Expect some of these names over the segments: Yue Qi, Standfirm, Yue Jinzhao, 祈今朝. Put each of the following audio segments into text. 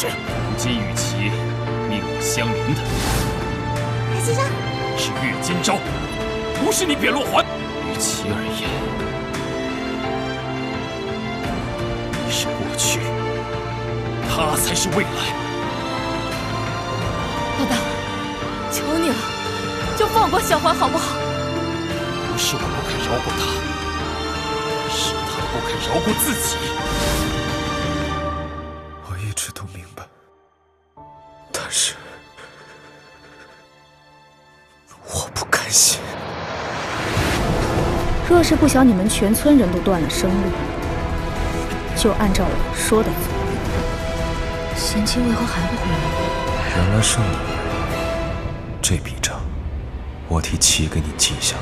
事，如今与其命我相连的，先生是岳今朝，不是你扁落环。于其而言，你是过去，他才是未来。老大，求你了，就放过小环好不好？不是我不肯饶过他，是他不肯饶过自己。我一直都明白，但是。 若是不想你们全村人都断了生路，就按照我说的做。贤妻为何还不回来？原来是你，这笔账我替七给你记下。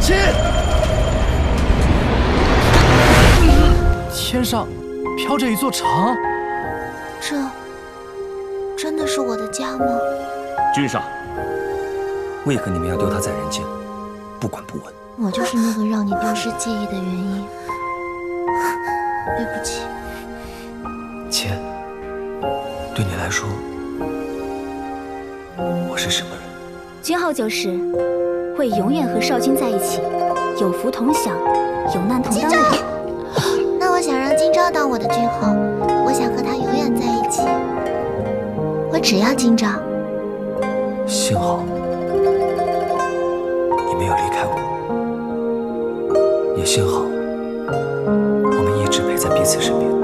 七，天上飘着一座城，这真的是我的家吗？君上。 为何你们要丢他在人间，不管不问？我就是那个让你丢失记忆的原因。对不起，千，对你来说，我是什么人？君后就是会永远和少君在一起，有福同享，有难同当的人。那我想让今朝当我的君后，我想和他永远在一起。我只要今朝。幸好。 没有离开我，也幸好，我们一直陪在彼此身边。